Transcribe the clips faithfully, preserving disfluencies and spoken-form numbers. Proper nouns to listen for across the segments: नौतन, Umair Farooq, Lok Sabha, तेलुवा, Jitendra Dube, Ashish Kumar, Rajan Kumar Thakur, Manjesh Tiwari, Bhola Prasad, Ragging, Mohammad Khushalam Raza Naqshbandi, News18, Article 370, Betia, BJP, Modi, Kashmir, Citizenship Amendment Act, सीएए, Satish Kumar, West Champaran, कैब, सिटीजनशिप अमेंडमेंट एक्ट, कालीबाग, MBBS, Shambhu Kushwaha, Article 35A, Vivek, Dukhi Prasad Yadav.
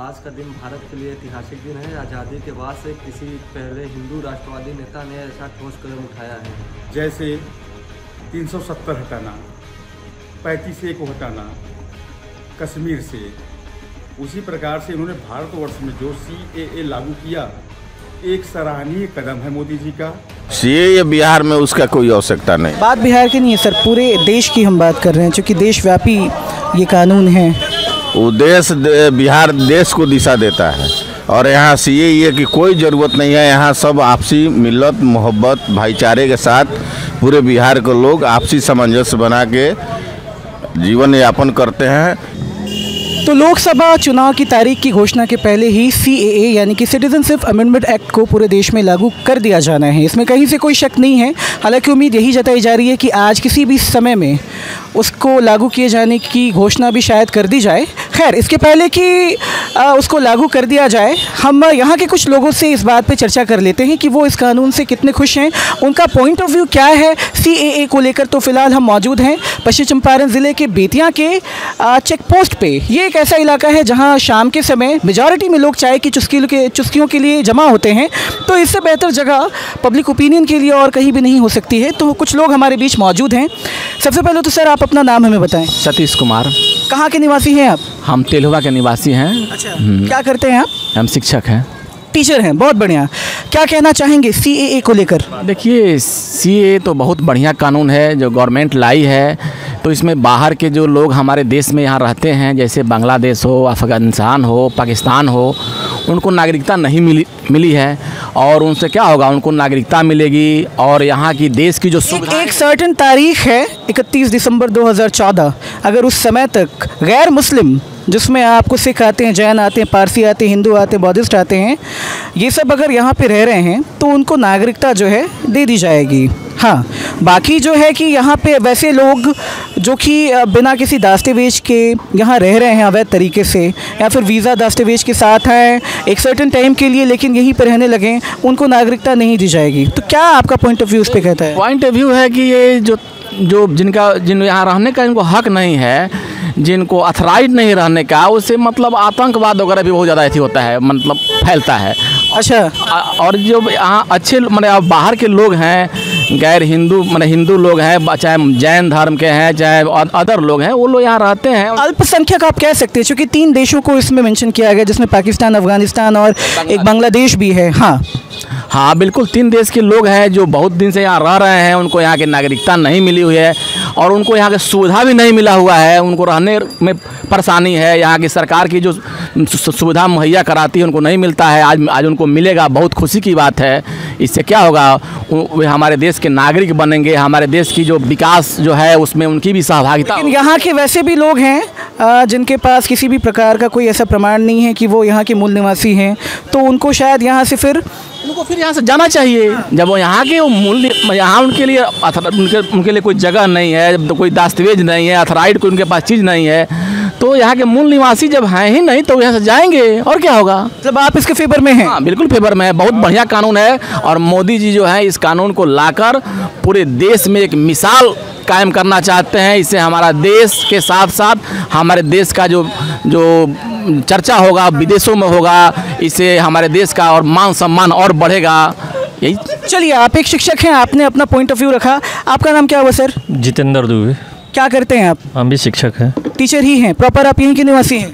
आज का दिन भारत के लिए ऐतिहासिक दिन है। आज़ादी के बाद से किसी पहले हिंदू राष्ट्रवादी नेता ने ऐसा ठोस कदम उठाया है, जैसे तीन सौ सत्तर हटाना, पैंतीस ए को हटाना कश्मीर से। उसी प्रकार से इन्होंने भारतवर्ष में जो सी ए ए लागू किया, एक सराहनीय कदम है मोदी जी का। सी ए ए बिहार में उसका कोई आवश्यकता नहीं। बात बिहार की नहीं है सर, पूरे देश की हम बात कर रहे हैं, क्योंकि देशव्यापी ये कानून है। वो देश दे, बिहार देश को दिशा देता है और यहाँ सी ए ए की कोई ज़रूरत नहीं है। यहाँ सब आपसी मिलत मोहब्बत भाईचारे के साथ पूरे बिहार के लोग आपसी सामंजस्य बना के जीवन यापन करते हैं। तो लोकसभा चुनाव की तारीख की घोषणा के पहले ही सी ए ए यानी कि सिटीजनशिप अमेंडमेंट एक्ट को पूरे देश में लागू कर दिया जाना है, इसमें कहीं से कोई शक नहीं है। हालांकि उम्मीद यही जताई जा रही है कि आज किसी भी समय में उसको लागू किए जाने की घोषणा भी शायद कर दी जाए। खैर, इसके पहले कि आ, उसको लागू कर दिया जाए, हम यहाँ के कुछ लोगों से इस बात पर चर्चा कर लेते हैं कि वो इस कानून से कितने खुश हैं, उनका पॉइंट ऑफ व्यू क्या है सी ए ए को लेकर। तो फिलहाल हम मौजूद हैं पश्चिम चंपारण ज़िले के बेतिया के चेक पोस्ट पे। ये एक ऐसा इलाका है जहाँ शाम के समय मेजॉरिटी में लोग चाय की चुस्कियों के चुस्कियों के लिए जमा होते हैं, तो इससे बेहतर जगह पब्लिक ओपिनियन के लिए और कहीं भी नहीं हो सकती है। तो कुछ लोग हमारे बीच मौजूद हैं। सबसे पहले तो सर, आप अपना नाम हमें बताएं। सतीश कुमार। कहाँ के निवासी हैं आप? हम तेलुवा के निवासी हैं। अच्छा, क्या करते हैं आप? हम शिक्षक हैं, टीचर हैं। बहुत बढ़िया। क्या कहना चाहेंगे सी ए ए को लेकर? देखिए, सी ए ए तो बहुत बढ़िया कानून है जो गवर्नमेंट लाई है। तो इसमें बाहर के जो लोग हमारे देश में यहाँ रहते हैं, जैसे बांग्लादेश हो, अफगानिस्तान हो, पाकिस्तान हो, उनको नागरिकता नहीं मिली मिली है। और उनसे क्या होगा? उनको नागरिकता मिलेगी। और यहाँ की देश की जो सुविधा, एक सर्टेन तारीख है इकतीस दिसंबर दो हज़ार चौदह, अगर उस समय तक गैर मुस्लिम, जिसमें आपको सिख आते हैं, जैन आते हैं, पारसी आते हैं, हिंदू आते हैं, बौद्धिस्ट आते हैं, ये सब अगर यहाँ पे रह रहे हैं तो उनको नागरिकता जो है दे दी जाएगी। हाँ, बाकी जो है कि यहाँ पे वैसे लोग जो कि बिना किसी दस्तावेज के यहाँ रह रहे हैं अवैध तरीके से, या फिर वीज़ा दस्तावेज के साथ आए एक सर्टेन टाइम के लिए, लेकिन यहीं पर रहने लगे, उनको नागरिकता नहीं दी जाएगी। तो क्या आपका पॉइंट ऑफ व्यू उस पर कहता है? पॉइंट ऑफ व्यू है कि ये जो जो जिनका जिन यहाँ रहने का इनको हक नहीं है, जिनको अथराइड नहीं रहने का, उससे मतलब आतंकवाद वगैरह भी बहुत ज़्यादा ऐसी होता है, मतलब फैलता है। अच्छा। और जो यहाँ अच्छे मैंने बाहर के लोग हैं, गैर हिंदू मैंने हिंदू लोग हैं, चाहे जैन धर्म के हैं, चाहे अदर लोग हैं, वो लोग यहाँ रहते हैं। अल्पसंख्यक आप कह सकते हैं, चूँकि तीन देशों को इसमें मेंशन किया गया, जिसमें पाकिस्तान, अफगानिस्तान और एक बांग्लादेश भी है। हाँ हाँ बिल्कुल, तीन देश के लोग हैं जो बहुत दिन से यहाँ रह रहे हैं, उनको यहाँ की नागरिकता नहीं मिली हुई है और उनको यहाँ की सुविधा भी नहीं मिला हुआ है। उनको रहने में परेशानी है, यहाँ की सरकार की जो सुविधा मुहैया कराती है उनको नहीं मिलता है। आज आज उनको मिलेगा, बहुत खुशी की बात है। इससे क्या होगा? वे हमारे देश के नागरिक बनेंगे, हमारे देश की जो विकास जो है उसमें उनकी भी सहभागिता। यहाँ के वैसे भी लोग हैं जिनके पास किसी भी प्रकार का कोई ऐसा प्रमाण नहीं है कि वो यहाँ के मूल निवासी हैं, तो उनको शायद यहाँ से फिर उनको फिर यहाँ से जाना चाहिए। जब वो यहाँ के मूल, यहाँ उनके लिए उनके उनके लिए कोई जगह नहीं है, जब तो कोई दस्तावेज नहीं है, अथराइड कोई उनके पास चीज़ नहीं है, तो यहाँ के मूल निवासी जब हैं ही नहीं तो यहाँ से जाएंगे और क्या होगा? जब आप इसके फेवर में हैं? हाँ बिल्कुल फेवर में है, बहुत बढ़िया कानून है। और मोदी जी जो है इस कानून को लाकर पूरे देश में एक मिसाल कायम करना चाहते हैं। इससे हमारा देश के साथ साथ हमारे देश का जो जो चर्चा होगा विदेशों में होगा, इससे हमारे देश का और मान सम्मान और बढ़ेगा। यही। चलिए, आप एक शिक्षक हैं, आपने अपना पॉइंट ऑफ व्यू रखा। आपका नाम क्या हुआ सर? जितेंद्र दुबे। क्या करते हैं आप? हम भी शिक्षक हैं, टीचर ही हैं। प्रॉपर आप यहीं के निवासी हैं?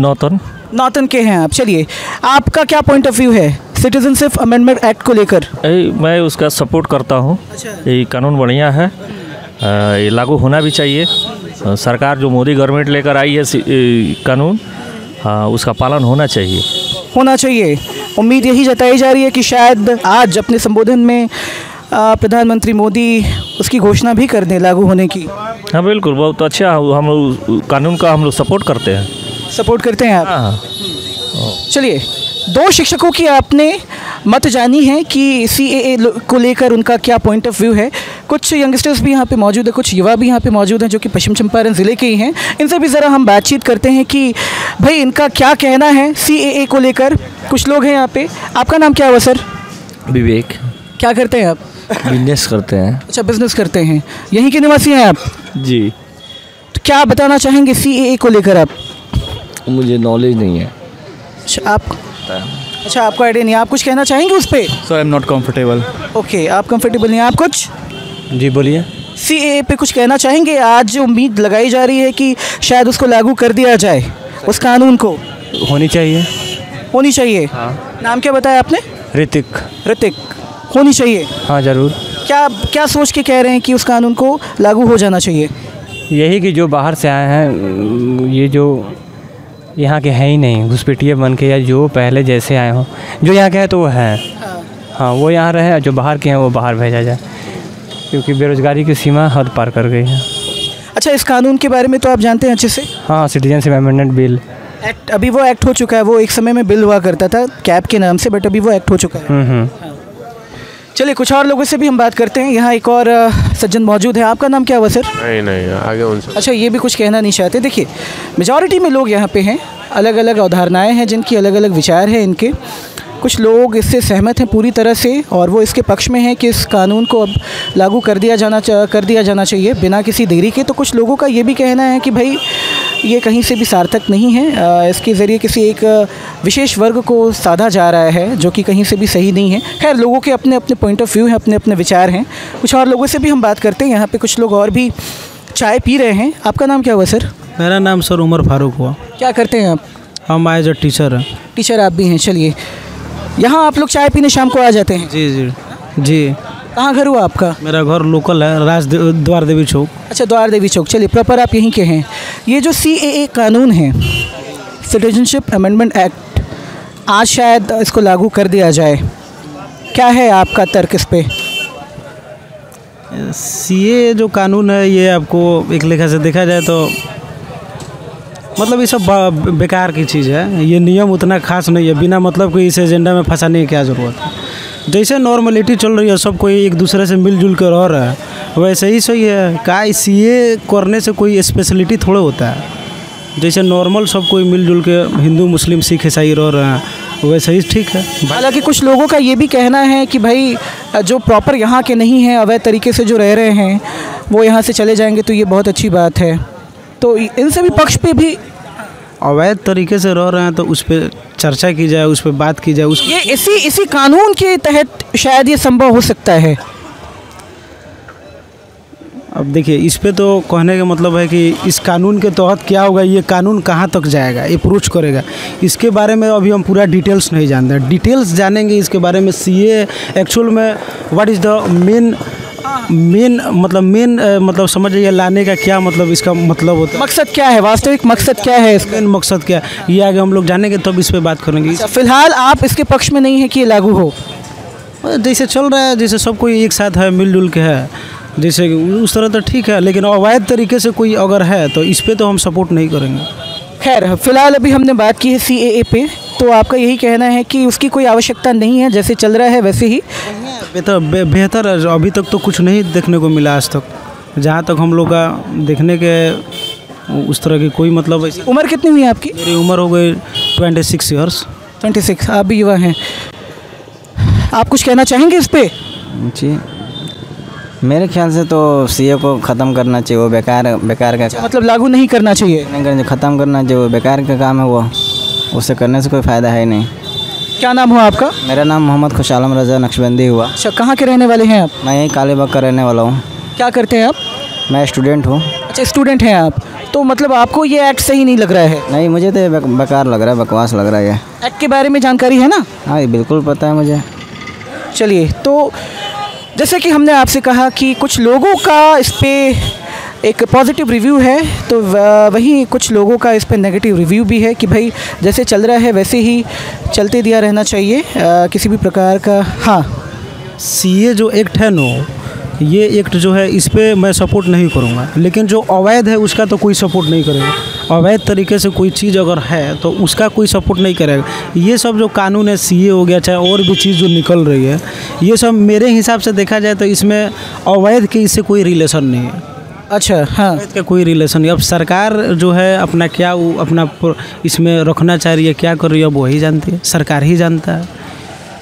नौतन नौतन के हैं आप। चलिए, आपका क्या पॉइंट ऑफ व्यू है सिटीजनशिप अमेंडमेंट एक्ट को लेकर? मैं उसका सपोर्ट करता हूँ। अच्छा। ये कानून बढ़िया है, ये लागू होना भी चाहिए। सरकार जो मोदी गवर्नमेंट लेकर आई है कानून, हाँ, उसका पालन होना चाहिए होना चाहिए। उम्मीद यही जताई जा रही है कि शायद आज अपने संबोधन में प्रधानमंत्री मोदी उसकी घोषणा भी कर दें लागू होने की। हाँ बिल्कुल, बहुत अच्छा। हम लोग कानून का हम लोग सपोर्ट करते हैं। सपोर्ट करते हैं आप? हाँ। चलिए, दो शिक्षकों की आपने मत जानी है कि सी ए ए को लेकर उनका क्या पॉइंट ऑफ व्यू है। कुछ यंगस्टर्स भी यहाँ पे मौजूद है, कुछ युवा भी यहाँ पे मौजूद हैं जो कि पश्चिम चंपारण ज़िले के ही हैं। इनसे भी ज़रा हम बातचीत करते हैं कि भाई इनका क्या कहना है सी ए ए को लेकर। कुछ लोग हैं यहाँ पे। आपका नाम क्या हुआ सर? विवेक। क्या करते हैं आप? बिजनेस करते हैं। अच्छा, बिजनेस करते हैं। यहीं के निवासी हैं आप? जी। तो क्या बताना चाहेंगे सी ए ए को लेकर आप? मुझे नॉलेज नहीं है। आप अच्छा आपका आइडिया नहीं, आप कुछ कहना चाहेंगे उस पर? So I am not comfortable. Okay, आप कम्फर्टेबल नहीं, आप कुछ? जी बोलिए। सी ए पे कुछ कहना चाहेंगे? आज उम्मीद लगाई जा रही है कि शायद उसको लागू कर दिया जाए, उस कानून को। होनी चाहिए, होनी चाहिए। हाँ। नाम क्या बताया आपने? ऋतिक। ऋतिक, होनी चाहिए। हाँ ज़रूर। क्या क्या सोच के कह रहे हैं कि उस कानून को लागू हो जाना चाहिए? यही कि जो बाहर से आए हैं, ये जो यहाँ के हैं ही नहीं घुसपैठिए बन के, या जो पहले जैसे आए हों, जो यहाँ के हैं तो वो हैं। हाँ, वो यहाँ रहे, जो बाहर के हैं वो बाहर भेजा जाए, क्योंकि बेरोजगारी की सीमा हद पार कर गई है। अच्छा, इस कानून के बारे में तो आप जानते हैं अच्छे से? हाँ, सिटीजनशिप अमेंडमेंट बिल एक्ट, अभी वो एक्ट हो चुका है। वो एक समय में बिल हुआ करता था कैब के नाम से, बट अभी वो एक्ट हो चुका है। चलिए, कुछ और लोगों से भी हम बात करते हैं। यहाँ एक और सज्जन मौजूद है, आपका नाम क्या हुआ सर? नहीं नहीं आगे उनसे। अच्छा, ये भी कुछ कहना नहीं चाहते। देखिए, मेजॉरिटी में लोग यहाँ पे हैं, अलग अलग अवधारणाएँ हैं जिनकी, अलग अलग विचार हैं इनके। कुछ लोग इससे सहमत हैं पूरी तरह से और वो इसके पक्ष में हैं कि इस कानून को अब लागू कर दिया जाना कर दिया जाना चाहिए बिना किसी देरी के। तो कुछ लोगों का ये भी कहना है कि भाई ये कहीं से भी सार्थक नहीं है, इसके ज़रिए किसी एक विशेष वर्ग को साधा जा रहा है, जो कि कहीं से भी सही नहीं है। खैर, लोगों के अपने अपने पॉइंट ऑफ व्यू हैं, अपने अपने विचार हैं। कुछ और लोगों से भी हम बात करते हैं। यहाँ पर कुछ लोग और भी चाय पी रहे हैं। आपका नाम क्या हुआ सर? मेरा नाम सर उमर फारूक हुआ। क्या करते हैं आप? हम एज अ टीचर हैं। टीचर आप भी हैं। चलिए, यहाँ आप लोग चाय पीने शाम को आ जाते हैं? जी जी जी। कहाँ घर हुआ आपका? मेरा घर लोकल है, राज द्वार देवी चौक। अच्छा, द्वार देवी चौक। चलिए, प्रॉपर आप यहीं के हैं। ये जो सी ए ए कानून है, सिटीजनशिप अमेंडमेंट एक्ट, आज शायद इसको लागू कर दिया जाए, क्या है आपका तर्क इस पे? सी ए ए जो कानून है, ये आपको एक लेखा से देखा जाए तो मतलब ये सब बेकार की चीज़ है। ये नियम उतना खास नहीं है, बिना मतलब कोई इस एजेंडा में फंसाने की क्या ज़रूरत है। जैसे नॉर्मलिटी चल रही है, सब कोई एक दूसरे से मिलजुल कर रह रहा है, वैसे ही सही है। का सी ए ए करने से कोई स्पेशलिटी थोड़ा होता है। जैसे नॉर्मल सब कोई मिलजुल के हिंदू मुस्लिम सिख ईसाई रह रहे हैं, वैसे ही ठीक है। हालाँकि कुछ लोगों का ये भी कहना है कि भाई जो प्रॉपर यहाँ के नहीं हैं, अवैध तरीके से जो रह रहे हैं, वो यहाँ से चले जाएंगे तो ये बहुत अच्छी बात है। तो इन सभी पक्ष पे भी अवैध तरीके से रह रहे हैं तो उस पर चर्चा की जाए, उस पर बात की जाए। उस ये इसी इसी कानून के तहत शायद ये संभव हो सकता है। अब देखिए, इस पे तो कहने का मतलब है कि इस कानून के तहत क्या होगा, ये कानून कहाँ तक जाएगा, अप्रोच करेगा, इसके बारे में अभी हम पूरा डिटेल्स नहीं जानते। डिटेल्स जानेंगे इसके बारे में। सी ए ए एक्चुअल में what is the main main मतलब मेन मतलब समझिए लाने का क्या मतलब, इसका मतलब होता है, मकसद क्या है, वास्तविक मकसद क्या है, इसका मकसद क्या है, ये आगे हम लोग जानेंगे तब इस पे बात करेंगे। अच्छा, फिलहाल आप इसके पक्ष में नहीं है कि ये लागू हो? जैसे चल रहा है, जैसे सब कोई एक साथ है, मिलजुल के है, जैसे उस तरह तो ठीक है, लेकिन अवैध तरीके से कोई अगर है तो इस पर तो हम सपोर्ट नहीं करेंगे। खैर, फिलहाल अभी हमने बात की है सी ए ए पे, तो आपका यही कहना है कि उसकी कोई आवश्यकता नहीं है, जैसे चल रहा है वैसे ही बेहतर बेहतर है। अभी तक तो कुछ नहीं देखने को मिला आज तक, जहाँ तक हम लोग का देखने के उस तरह की कोई मतलब। उम्र कितनी हुई है आपकी? मेरी उम्र हो गई twenty six years. Twenty six आप भी युवा हैं। आप कुछ कहना चाहेंगे इस पर? जी, मेरे ख्याल से तो सी ए ए को ख़त्म करना चाहिए, वो बेकार बेकार का मतलब लागू नहीं करना चाहिए, नहीं करना, ख़त्म करना चाहिए, वो बेकार का काम है, वो उससे करने से कोई फ़ायदा है नहीं। क्या नाम हुआ आपका? मेरा नाम मोहम्मद खुशालम रजा नक्शबंदी हुआ। अच्छा, कहाँ के रहने वाले हैं आप? मैं यहीं कालीबाग का रहने वाला हूँ। क्या करते हैं आप? मैं स्टूडेंट हूँ। अच्छा, स्टूडेंट हैं आप, तो मतलब आपको ये एक्ट सही नहीं लग रहा है? नहीं, मुझे तो बेक, बेकार लग रहा है, बकवास लग रहा है। ये एक्ट के बारे में जानकारी है ना? हाँ, ये बिल्कुल पता है मुझे। चलिए, तो जैसे कि हमने आपसे कहा कि कुछ लोगों का इस पर एक पॉजिटिव रिव्यू है, तो वहीं कुछ लोगों का इस पर नेगेटिव रिव्यू भी है कि भाई जैसे चल रहा है वैसे ही चलते दिया रहना चाहिए, आ, किसी भी प्रकार का। हाँ, सी ए ए जो एक्ट है नो, ये एक्ट जो है इस पर मैं सपोर्ट नहीं करूँगा, लेकिन जो अवैध है उसका तो कोई सपोर्ट नहीं करेगा। अवैध तरीके से कोई चीज़ अगर है तो उसका कोई सपोर्ट नहीं करेगा। ये सब जो कानून है, सी ए ए हो गया, चाहे और भी चीज़ जो निकल रही है, ये सब मेरे हिसाब से देखा जाए तो इसमें अवैध के इससे कोई रिलेशन नहीं है। अच्छा, हाँ, इसका कोई रिलेशन नहीं। अब सरकार जो है अपना क्या वो अपना इसमें रखना चाह रही है, क्या कर रही है, अब वही जानती है, सरकार ही जानता है।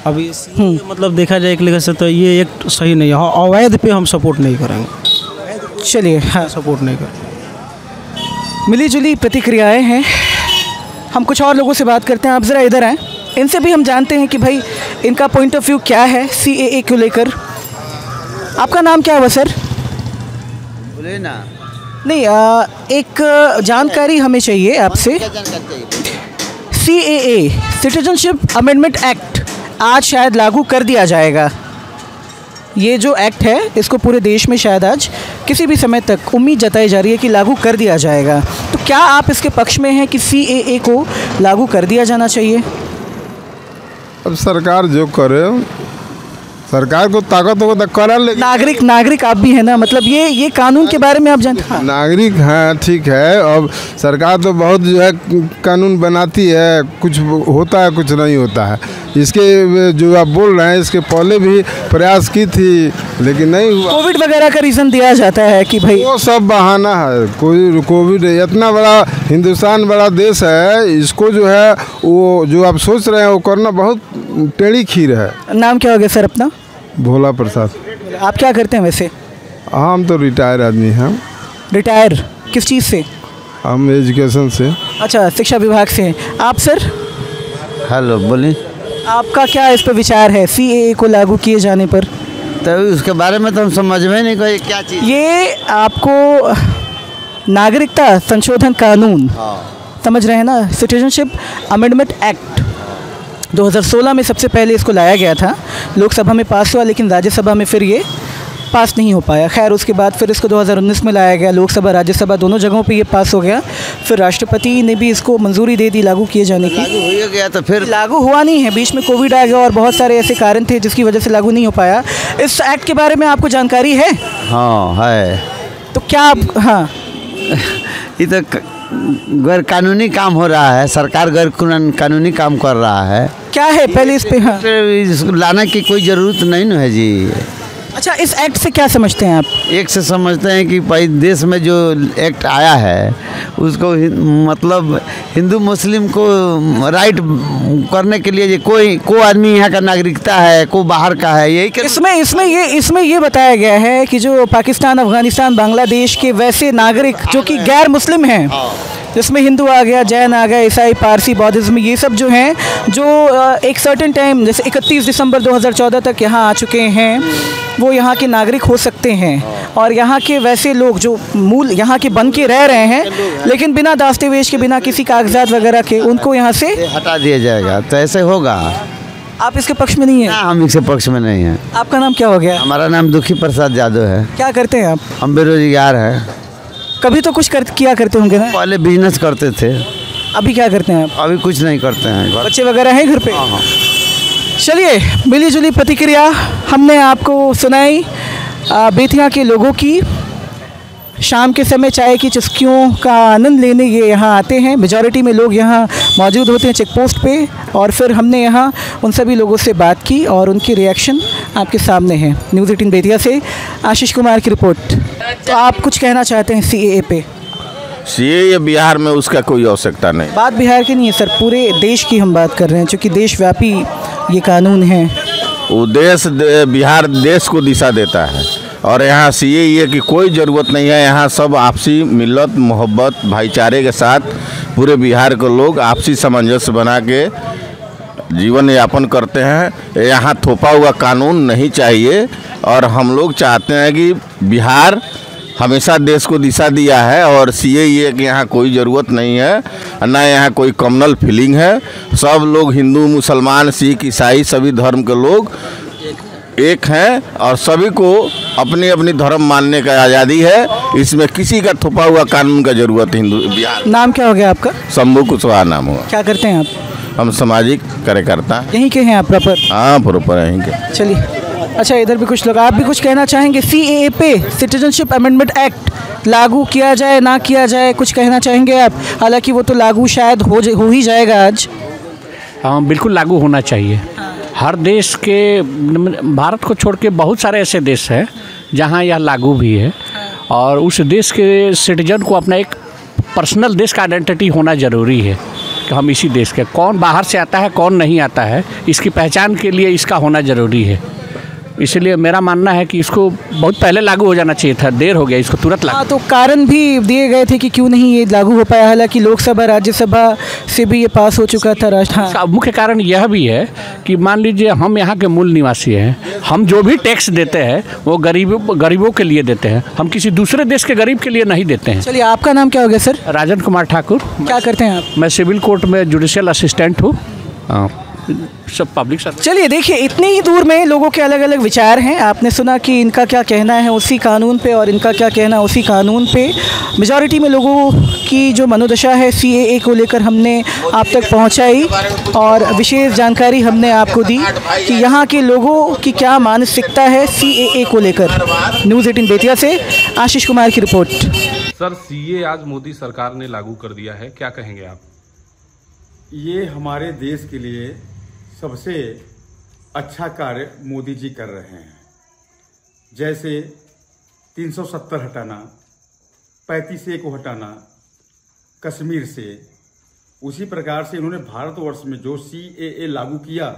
अब इस मतलब देखा जाए एक लेखा से तो ये एक सही नहीं है। हाँ, अवैध पे हम सपोर्ट नहीं करेंगे। चलिए, हाँ, सपोर्ट नहीं करेंगे। मिली जुली प्रतिक्रियाएँ हैं। हम कुछ और लोगों से बात करते हैं, आप ज़रा इधर आएँ, इनसे भी हम जानते हैं कि भाई इनका पॉइंट ऑफ व्यू क्या है सीएए को लेकर। आपका नाम क्या हुआ सर? बोले ना नहीं आ, एक जानकारी हमें चाहिए आपसे। सीएए सिटीजनशिप अमेंडमेंट एक्ट आज शायद लागू कर दिया जाएगा। ये जो एक्ट है इसको पूरे देश में शायद आज किसी भी समय तक उम्मीद जताई जा रही है कि लागू कर दिया जाएगा। तो क्या आप इसके पक्ष में हैं कि सीएए को लागू कर दिया जाना चाहिए? अब सरकार जो करे, सरकार को ताकत हो तो करा ले। नागरिक नागरिक आप भी हैं ना, मतलब ये ये कानून के बारे में आप जानते हैं? नागरिक हाँ ठीक है, अब सरकार तो बहुत जो है कानून बनाती है, कुछ होता है कुछ नहीं होता है। इसके जो आप बोल रहे हैं इसके पहले भी प्रयास की थी लेकिन नहीं हुआ। कोविड वगैरह का रीज़न दिया जाता है कि भाई वो सब बहाना है, कोई कोविड इतना बड़ा हिंदुस्तान बड़ा देश है, इसको जो है वो जो आप सोच रहे हैं वो करना बहुत टेढ़ी खीर है। नाम क्या हो गया सर अपना? भोला प्रसाद। आप क्या करते हैं वैसे? हम तो रिटायर आदमी हैं। रिटायर किस चीज़ से? हम एजुकेशन से। अच्छा, शिक्षा विभाग से। आप सर? हेलो बोलिए, आपका क्या इस पर विचार है सीएए को लागू किए जाने पर? तो उसके बारे में तो हम समझ में नहीं कोई क्या चीज़। ये आपको नागरिकता संशोधन कानून समझ रहे हैं ना, सिटीजनशिप अमेंडमेंट एक्ट दो हज़ार सोलह में सबसे पहले इसको लाया गया था, लोकसभा में पास हुआ लेकिन राज्यसभा में फिर ये पास नहीं हो पाया। खैर उसके बाद फिर इसको दो हज़ार उन्नीस में लाया गया, लोकसभा राज्यसभा दोनों जगहों पे ये पास हो गया, फिर राष्ट्रपति ने भी इसको मंजूरी दे दी लागू किए जाने की। लागू हो गया तो फिर लागू हुआ नहीं है, बीच में कोविड आ गया और बहुत सारे ऐसे कारण थे जिसकी वजह से लागू नहीं हो पाया। इस एक्ट के बारे में आपको जानकारी है? हाँ है। तो क्या आप हाँ ये तो गैर कानूनी काम हो रहा है, सरकार गैर कानूनी काम कर रहा है। क्या है पहले इस पे? हाँ। इसको लाने की कोई ज़रूरत नहीं है जी। अच्छा, इस एक्ट से क्या समझते हैं आप? एक से समझते हैं कि भाई देश में जो एक्ट आया है उसको मतलब हिंदू मुस्लिम को राइट करने के लिए कोई को आदमी यहाँ का नागरिकता है को बाहर का है, यही कर... इसमें इसमें ये इसमें ये बताया गया है कि जो पाकिस्तान अफगानिस्तान बांग्लादेश के वैसे नागरिक जो कि गैर मुस्लिम हैं, जिसमें हिंदू आ गया, जैन आ गया, ईसाई, पारसी, बौद्धिज़्म, ये सब जो हैं जो एक सर्टेन टाइम जैसे इकतीस दिसंबर दो हज़ार चौदह तक यहाँ आ चुके हैं वो यहाँ के नागरिक हो सकते हैं। और यहाँ के वैसे लोग जो मूल यहाँ के बन के रह रहे हैं लेकिन बिना दस्तावेज के बिना किसी कागजात वगैरह के उनको यहाँ से हटा दिया जाएगा, तो ऐसे होगा। आप इसके पक्ष में नहीं है? हम इसके पक्ष में नहीं है। आपका नाम क्या हो गया? हमारा नाम दुखी प्रसाद यादव है। क्या करते हैं आप? हम बेरोजगार हैं। कभी तो कुछ कर, किया करते होंगे ना? पहले बिजनेस करते थे। अभी क्या करते हैं आप? अभी कुछ नहीं करते हैं। बच्चे वगैरह हैं घर पे? हाँ हाँ। चलिए, मिली जुली प्रतिक्रिया हमने आपको सुनाई बेतिया के लोगों की। शाम के समय चाय की चुस्कियों का आनंद लेने ये यहाँ आते हैं, मेजॉरिटी में लोग यहाँ मौजूद होते हैं चेक पोस्ट पे। और फिर हमने यहाँ उन सभी लोगों से बात की और उनके रिएक्शन आपके सामने हैं। न्यूज़ अठारह बेतिया से आशीष कुमार की रिपोर्ट। तो आप कुछ कहना चाहते हैं सीएए पे? सीएए बिहार में उसका कोई आवश्यकता नहीं। बात बिहार की नहीं है सर, पूरे देश की हम बात कर रहे हैं चूँकि देशव्यापी ये कानून है। वो देश दे, बिहार देश को दिशा देता है और यहाँ सीएए की कोई ज़रूरत नहीं है। यहाँ सब आपसी मिलत मोहब्बत भाईचारे के साथ पूरे बिहार के लोग आपसी सामंजस्य बना के जीवन यापन करते हैं। यहाँ थोपा हुआ कानून नहीं चाहिए और हम लोग चाहते हैं कि बिहार हमेशा देश को दिशा दिया है और सीएए की यहाँ कोई ज़रूरत नहीं है, ना यहाँ कोई कम्युनल फीलिंग है। सब लोग हिंदू मुसलमान सिख ईसाई सभी धर्म के लोग एक हैं और सभी को अपनी अपनी धर्म मानने का आज़ादी है। इसमें किसी का थोपा हुआ कानून का जरूरत हिंदू बिहार। नाम क्या हो गया आपका? शंभू कुशवाहा नाम हुआ। क्या करते हैं आप? हम सामाजिक कार्यकर्ता। यहीं के हैं आप प्रॉपर? हाँ प्रॉपर यहीं के। चलिए, अच्छा इधर भी कुछ लोग, आप भी कुछ कहना चाहेंगे सीएए पे? सिटीजनशिप अमेंडमेंट एक्ट लागू किया जाए ना किया जाए, कुछ कहना चाहेंगे आप? हालांकि वो तो लागू शायद हो हो ही जाएगा आज। हाँ बिल्कुल लागू होना चाहिए। हर देश के, भारत को छोड़ के बहुत सारे ऐसे देश हैं जहाँ यह लागू भी है और उस देश के सिटीजन को अपना एक पर्सनल देश का आइडेंटिटी होना ज़रूरी है कि हम इसी देश के, कौन बाहर से आता है कौन नहीं आता है इसकी पहचान के लिए इसका होना ज़रूरी है। इसलिए मेरा मानना है कि इसको बहुत पहले लागू हो जाना चाहिए था, देर हो गया इसको तुरंत लागू। हाँ, तो कारण भी दिए गए थे कि क्यों नहीं ये लागू हो पाया, हालांकि लोकसभा राज्यसभा से भी ये पास हो चुका था राष्ट्र। हाँ। मुख्य कारण यह भी है कि मान लीजिए हम यहाँ के मूल निवासी हैं, हम जो भी टैक्स देते हैं वो गरीबों गरीबों के लिए देते हैं, हम किसी दूसरे देश के गरीब के लिए नहीं देते हैं। चलिए, आपका नाम क्या हो गया सर? राजन कुमार ठाकुर। क्या करते हैं आप? मैं सिविल कोर्ट में जुडिशियल असिस्टेंट हूँ। सब पब्लिक सर्विस। चलिए देखिए, इतने ही दूर में लोगों के अलग अलग विचार हैं। आपने सुना कि इनका क्या कहना है उसी कानून पे और इनका क्या कहना है उसी कानून पे। मेजॉरिटी में लोगों की जो मनोदशा है सीएए को लेकर हमने आप तक पहुंचाई और विशेष जानकारी हमने आपको दी कि यहाँ के लोगों की क्या मानसिकता है सीएए को लेकर। न्यूज़ अठारह बेतिया से आशीष कुमार की रिपोर्ट। सर, सीएए आज मोदी सरकार ने लागू कर दिया है, क्या कहेंगे आप? ये हमारे देश के लिए सबसे अच्छा कार्य मोदी जी कर रहे हैं। जैसे तीन सौ सत्तर हटाना, पैंतीस ए को हटाना कश्मीर से, उसी प्रकार से इन्होंने भारतवर्ष में जो सीएए लागू किया,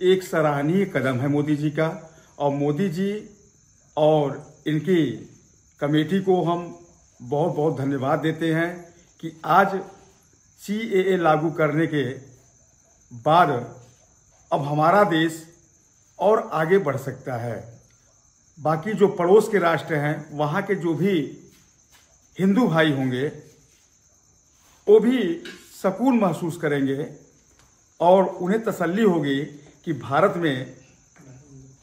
एक सराहनीय कदम है मोदी जी का। और मोदी जी और इनकी कमेटी को हम बहुत बहुत धन्यवाद देते हैं कि आज सीएए लागू करने के बाद अब हमारा देश और आगे बढ़ सकता है। बाकी जो पड़ोस के राष्ट्र हैं, वहाँ के जो भी हिंदू भाई होंगे वो भी सुकून महसूस करेंगे और उन्हें तसल्ली होगी कि भारत में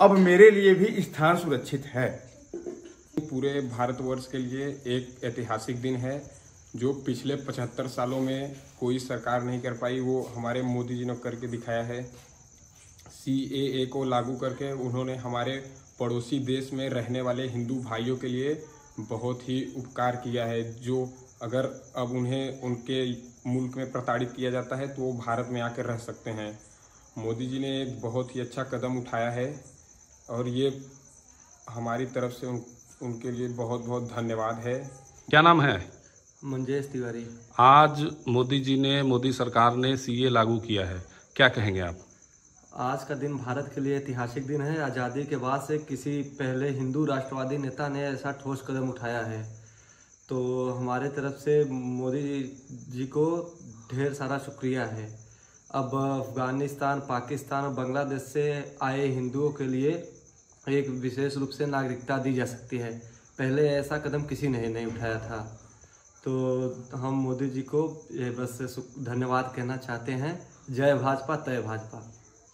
अब मेरे लिए भी स्थान सुरक्षित है। पूरे भारतवर्ष के लिए एक ऐतिहासिक दिन है, जो पिछले पचहत्तर सालों में कोई सरकार नहीं कर पाई, वो हमारे मोदी जी ने करके दिखाया है। सीएए को लागू करके उन्होंने हमारे पड़ोसी देश में रहने वाले हिंदू भाइयों के लिए बहुत ही उपकार किया है, जो अगर अब उन्हें उनके मुल्क में प्रताड़ित किया जाता है तो वो भारत में आकर रह सकते हैं। मोदी जी ने एक बहुत ही अच्छा कदम उठाया है और ये हमारी तरफ से उन, उनके लिए बहुत बहुत धन्यवाद है। क्या नाम है? मंजेश तिवारी। आज मोदी जी ने मोदी सरकार ने सीए लागू किया है, क्या कहेंगे आप? आज का दिन भारत के लिए ऐतिहासिक दिन है। आज़ादी के बाद से किसी पहले हिंदू राष्ट्रवादी नेता ने ऐसा ठोस कदम उठाया है, तो हमारे तरफ से मोदी जी को ढेर सारा शुक्रिया है। अब अफगानिस्तान, पाकिस्तान और बांग्लादेश से आए हिंदुओं के लिए एक विशेष रूप से नागरिकता दी जा सकती है, पहले ऐसा कदम किसी ने नहीं उठाया था। तो हम मोदी जी को ये बस धन्यवाद कहना चाहते हैं। जय भाजपा, तय भाजपा।